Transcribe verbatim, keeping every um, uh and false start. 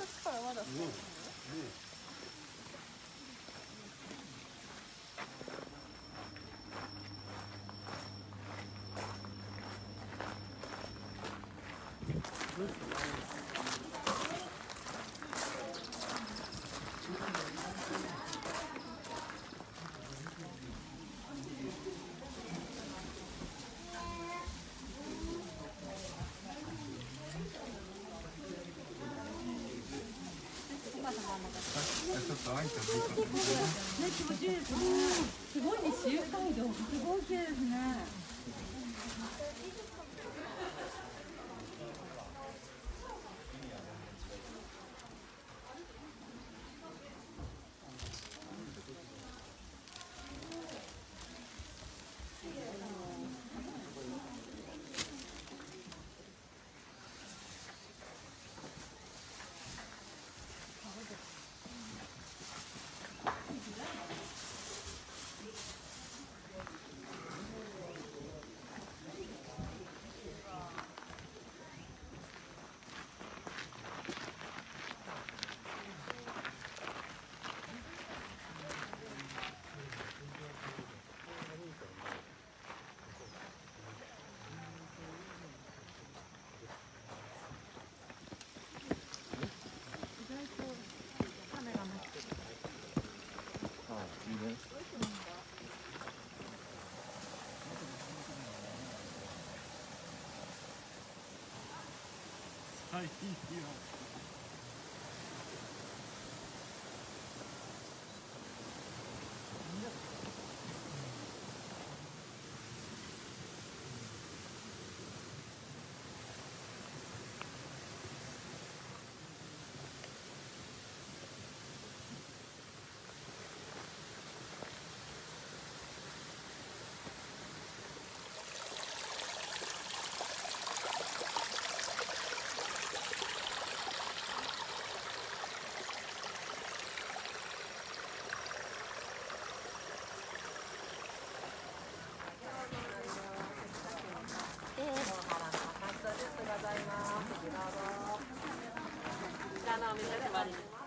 さっきからまだ使うの？うんうんすごいね、周回道すごい綺麗ですね。はい、いいよ。ありがとうございます。